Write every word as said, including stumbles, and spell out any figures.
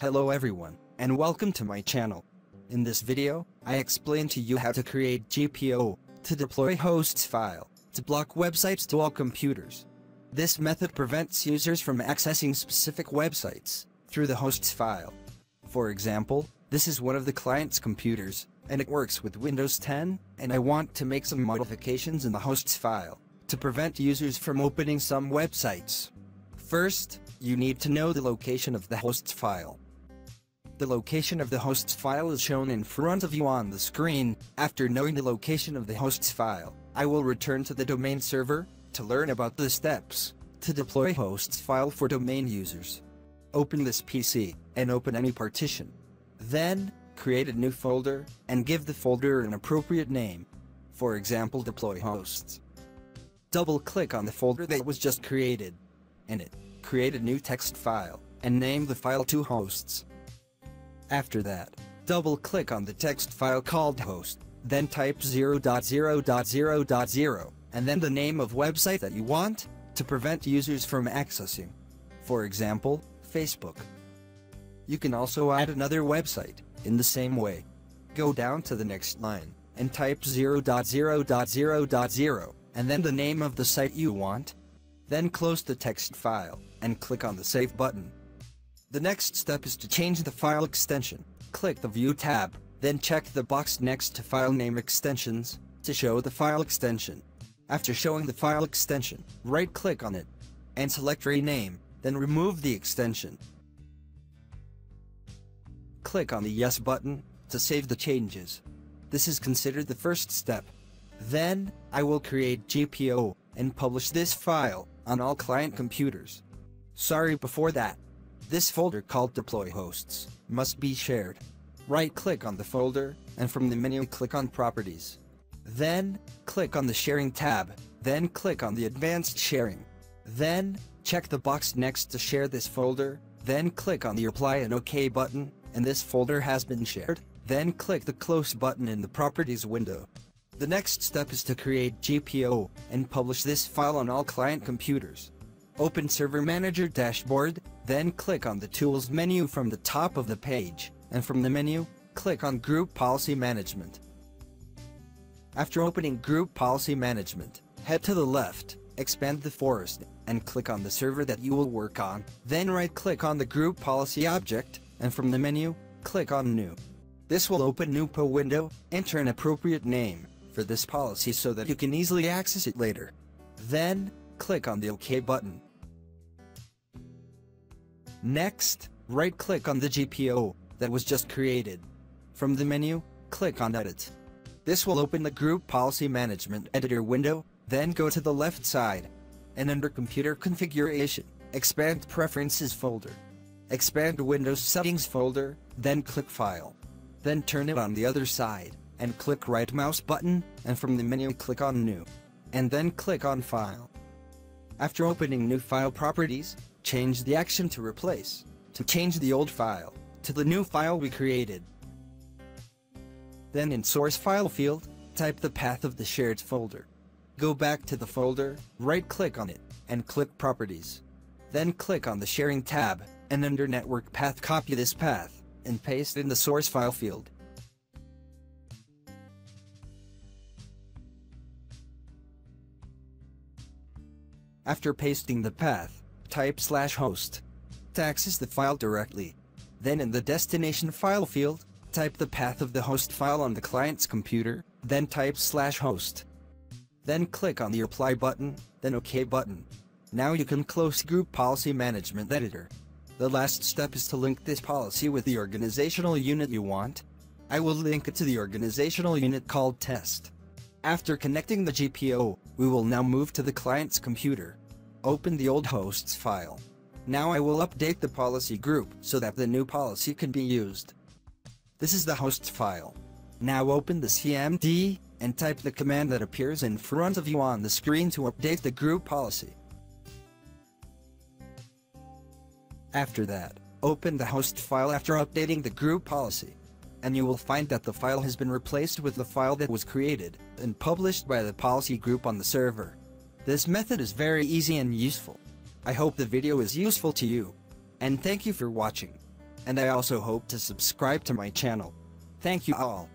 Hello everyone, and welcome to my channel. In this video, I explain to you how to create G P O, to deploy hosts file, to block websites to all computers. This method prevents users from accessing specific websites through the hosts file. For example, this is one of the client's computers, and it works with Windows ten, and I want to make some modifications in the hosts file to prevent users from opening some websites. First, you need to know the location of the hosts file. The location of the hosts file is shown in front of you on the screen. After knowing the location of the hosts file, I will return to the domain server to learn about the steps to deploy hosts file for domain users. Open this P C and open any partition. Then, create a new folder and give the folder an appropriate name. For example, deploy hosts. Double-click on the folder that was just created. In it, create a new text file and name the file to hosts. After that, double-click on the text file called host, then type zero dot zero dot zero dot zero, and then the name of website that you want, to prevent users from accessing. For example, Facebook. You can also add another website in the same way. Go down to the next line, and type zero dot zero dot zero dot zero, and then the name of the site you want. Then close the text file, and click on the Save button. The next step is to change the file extension. Click the View tab, then check the box next to File Name Extensions, to show the file extension. After showing the file extension, right-click on it, and select Rename, then remove the extension. Click on the Yes button, to save the changes. This is considered the first step. Then, I will create G P O, and publish this file, on all client computers. Sorry before that. This folder called Deploy Hosts must be shared. Right-click on the folder, and from the menu click on Properties. Then, click on the Sharing tab, then click on the Advanced Sharing. Then, check the box next to Share this folder, then click on the Apply and OK button, and this folder has been shared, then click the Close button in the Properties window. The next step is to create G P O, and publish this file on all client computers. Open Server Manager Dashboard, then click on the Tools menu from the top of the page, and from the menu, click on Group Policy Management. After opening Group Policy Management, head to the left, expand the forest, and click on the server that you will work on, then right-click on the Group Policy object, and from the menu, click on New. This will open new P O window, enter an appropriate name for this policy so that you can easily access it later. Then, click on the OK button. Next, right-click on the G P O that was just created. From the menu, click on Edit. This will open the Group Policy Management Editor window, then go to the left side, and under Computer Configuration, expand Preferences folder. Expand Windows Settings folder, then click File. Then turn it on the other side, and click right mouse button, and from the menu click on New. And then click on File. After opening new file properties, change the action to replace, to change the old file, to the new file we created. Then in source file field, type the path of the shared folder. Go back to the folder, right-click on it, and click properties. Then click on the sharing tab, and under network path copy this path, and paste in the source file field. After pasting the path, type slash host to access the file directly. Then in the destination file field, type the path of the host file on the client's computer, then type slash host. Then click on the Apply button, then OK button. Now you can close Group Policy Management Editor. The last step is to link this policy with the organizational unit you want. I will link it to the organizational unit called Test. After connecting the G P O, we will now move to the client's computer. Open the old hosts file. Now I will update the policy group so that the new policy can be used. This is the hosts file. Now open the C M D and type the command that appears in front of you on the screen to update the group policy. After that, open the host file after updating the group policy. And you will find that the file has been replaced with the file that was created and published by the policy group on the server. This method is very easy and useful. I hope the video is useful to you, and thank you for watching. and I also hope to subscribe to my channel. Thank you all.